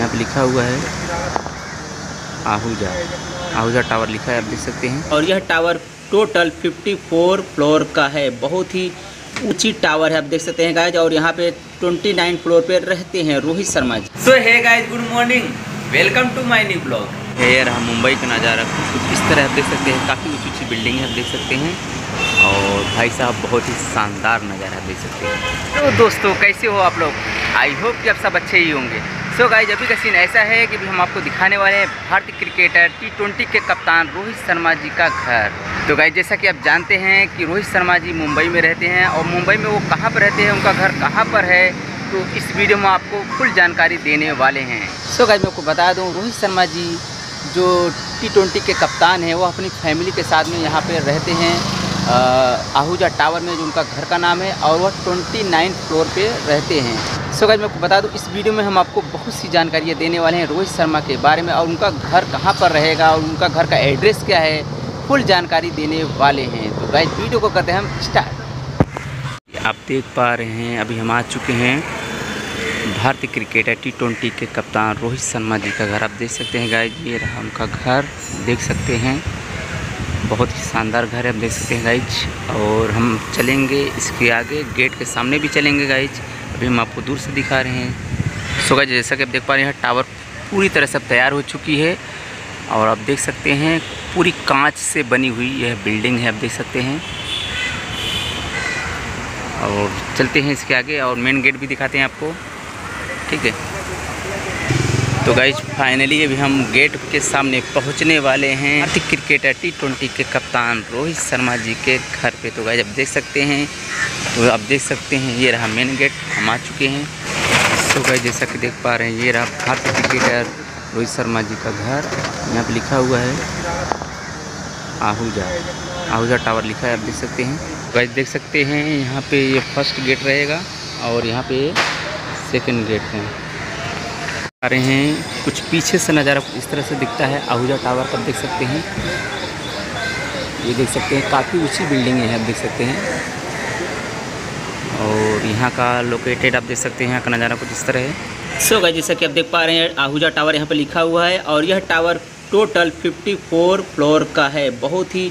यहाँ पे लिखा हुआ है आहूजा, आहूजा टावर लिखा है, आप देख सकते हैं। और यह टावर टोटल 54 फ्लोर का है, बहुत ही ऊंची टावर है, आप देख सकते हैं गाइज। और यहाँ पे 29 फ्लोर पे रहते हैं Rohit Sharma ji. So hey guys, good morning, welcome to my new blog. यार हम मुंबई का नज़ारा कुछ इस तरह आप देख सकते हैं, काफ़ी ऊंची ऊंची बिल्डिंग है, आप देख सकते हैं। और भाई साहब बहुत ही शानदार नज़ारा आप देख सकते हैं। तो दोस्तों कैसे हो आप लोग, आई होप कि आप सब अच्छे ही होंगे। सो गाइज अभी का सीन ऐसा है कि हम आपको दिखाने वाले हैं भारतीय क्रिकेटर T20 के कप्तान रोहित शर्मा जी का घर। तो गाइज जैसा कि आप जानते हैं कि रोहित शर्मा जी मुंबई में रहते हैं, और मुंबई में वो कहाँ पर रहते हैं, उनका घर कहाँ पर है, तो इस वीडियो में आपको फुल जानकारी देने वाले हैं। सो गाइज मैं आपको बता दूँ, रोहित शर्मा जी जो T20 के कप्तान हैं, वो अपनी फैमिली के साथ में यहाँ पे रहते हैं आहूजा टावर में, जो उनका घर का नाम है, और वह 29 फ्लोर पे रहते हैं। सो गाइस मैं आपको बता दूँ, इस वीडियो में हम आपको बहुत सी जानकारियाँ देने वाले हैं रोहित शर्मा के बारे में, और उनका घर कहाँ पर रहेगा और उनका घर का एड्रेस क्या है, फुल जानकारी देने वाले हैं। तो गाइस वीडियो को करते हैं हम स्टार्ट। आप देख पा रहे हैं अभी हम आ चुके हैं भारतीय क्रिकेटर T20 के कप्तान रोहित शर्मा जी का घर, आप देख सकते हैं गाइज। ये रहा उनका घर, देख सकते हैं, बहुत ही शानदार घर है, आप देख सकते हैं गाइज। और हम चलेंगे इसके आगे, गेट के सामने भी चलेंगे गाइज, अभी हम आपको दूर से दिखा रहे हैं। सो गाइज जैसा कि आप देख पा रहे हैं, टावर पूरी तरह से तैयार हो चुकी है, और आप देख सकते हैं पूरी कांच से बनी हुई यह बिल्डिंग है, आप देख सकते हैं। और चलते हैं इसके आगे और मेन गेट भी दिखाते हैं आपको, ठीक है। तो गाइज फाइनली अभी हम गेट के सामने पहुंचने वाले हैं भारतीय क्रिकेटर T20 के कप्तान रोहित शर्मा जी के घर पे। तो गाइज आप देख सकते हैं, तो आप देख सकते हैं ये रहा मेन गेट, हम आ चुके हैं। तो गाइज जैसा कि देख पा रहे हैं, ये रहा भारतीय क्रिकेटर रोहित शर्मा जी का घर, यहाँ पे लिखा हुआ है आहूजा, आहूजा टावर लिखा है, आप देख सकते हैं। गाइज देख सकते हैं यहाँ पे ये फर्स्ट गेट रहेगा, और यहाँ पे सेकेंड गेट है। आ रहे हैं कुछ पीछे से नज़ारा इस तरह से दिखता है आहूजा टावर का, देख सकते हैं। ये देख सकते हैं काफ़ी ऊंची बिल्डिंग है, आप देख सकते हैं। और यहाँ का लोकेटेड आप देख सकते हैं, यहाँ का नज़ारा कुछ इस तरह है। सो गाइस जैसा कि आप देख पा रहे हैं, आहूजा टावर यहाँ पे लिखा हुआ है, और यह टावर टोटल 54 फ्लोर का है, बहुत ही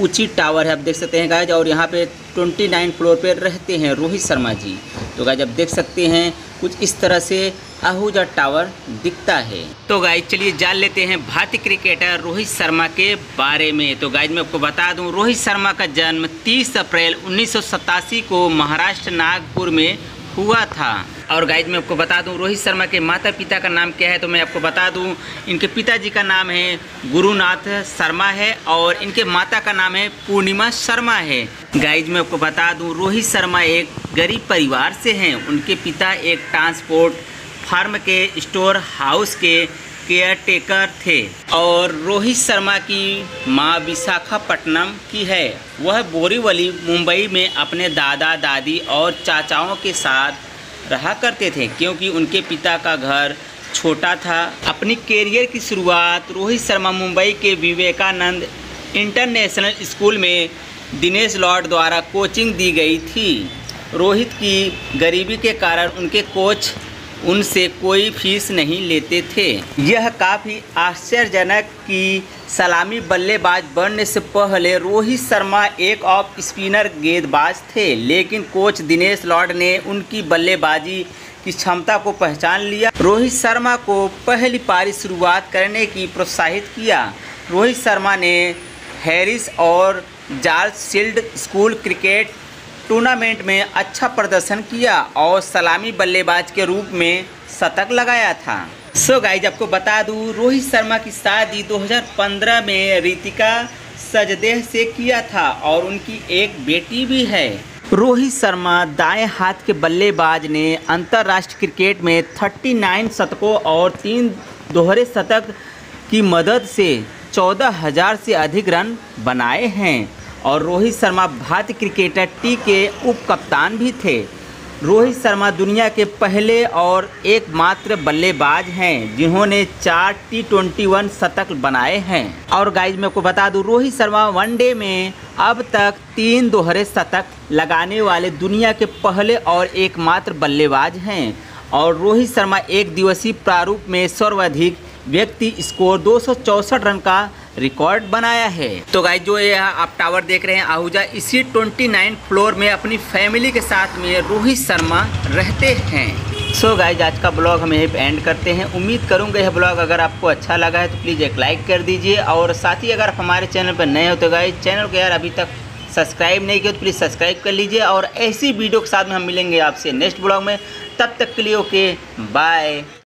ऊंची टावर है, आप देख सकते हैं गाइज। और यहाँ पे 29 फ्लोर पे रहते हैं रोहित शर्मा जी। तो गाइज आप देख सकते हैं कुछ इस तरह से आहूजा टावर दिखता है। तो गाइज चलिए जान लेते हैं भारतीय क्रिकेटर रोहित शर्मा के बारे में। तो गाइज मैं आपको बता दूं, रोहित शर्मा का जन्म 30 अप्रैल 1987 को महाराष्ट्र नागपुर में हुआ था। और गाइज मैं आपको बता दूं, रोहित शर्मा के माता पिता का नाम क्या है, तो मैं आपको बता दूं, इनके पिताजी का नाम है गुरुनाथ शर्मा है, और इनके माता का नाम है पूर्णिमा शर्मा है। गाइज मैं आपको बता दूं, रोहित शर्मा एक गरीब परिवार से हैं। उनके पिता एक ट्रांसपोर्ट फार्म के स्टोर हाउस के केयर टेकर थे, और रोहित शर्मा की माँ विशाखापट्टनम की है। वह बोरीवली मुंबई में अपने दादा दादी और चाचाओं के साथ रहा करते थे, क्योंकि उनके पिता का घर छोटा था। अपनी कैरियर की शुरुआत रोहित शर्मा मुंबई के विवेकानंद इंटरनेशनल स्कूल में दिनेश लॉर्ड द्वारा कोचिंग दी गई थी। रोहित की गरीबी के कारण उनके कोच उनसे कोई फीस नहीं लेते थे। यह काफ़ी आश्चर्यजनक कि सलामी बल्लेबाज बनने से पहले रोहित शर्मा एक ऑफ स्पिनर गेंदबाज थे, लेकिन कोच दिनेश लॉर्ड ने उनकी बल्लेबाजी की क्षमता को पहचान लिया। रोहित शर्मा को पहली पारी शुरुआत करने की प्रोत्साहित किया। रोहित शर्मा ने हैरिस और George Shield school cricket tournament में अच्छा प्रदर्शन किया, और सलामी बल्लेबाज के रूप में शतक लगाया था। सो गाइज आपको बता दूं, रोहित शर्मा की शादी 2015 में रितिका सजदेह से किया था, और उनकी एक बेटी भी है। रोहित शर्मा दाएं हाथ के बल्लेबाज ने अंतर्राष्ट्रीय क्रिकेट में 39 शतकों और 3 दोहरे शतक की मदद से 14,000 से अधिक रन बनाए हैं। और रोहित शर्मा भारतीय क्रिकेटर टी के उप कप्तान भी थे। रोहित शर्मा दुनिया के पहले और एकमात्र बल्लेबाज हैं जिन्होंने 4 T21 शतक बनाए हैं। और गाइज मैं आपको बता दूं, रोहित शर्मा वनडे में अब तक 3 दोहरे शतक लगाने वाले दुनिया के पहले और एकमात्र बल्लेबाज हैं। और रोहित शर्मा एक दिवसीय प्रारूप में सर्वाधिक व्यक्ति स्कोर 264 रन का रिकॉर्ड बनाया है। तो गाइस जो ये आप टावर देख रहे हैं आहूजा, इसी 29 फ्लोर में अपनी फैमिली के साथ में रोहित शर्मा रहते हैं। सो गाइस आज का ब्लॉग हम यहीं पे एंड करते हैं। उम्मीद करूंगा यह ब्लॉग अगर आपको अच्छा लगा है तो प्लीज़ एक लाइक कर दीजिए, और साथ ही अगर आप हमारे चैनल पर नए हो तो गाइस चैनल को यार अभी तक सब्सक्राइब नहीं किया तो प्लीज़ सब्सक्राइब कर लीजिए, और ऐसी वीडियो के साथ में हम मिलेंगे आपसे नेक्स्ट ब्लॉग में। तब तक के लिए ओके बाय।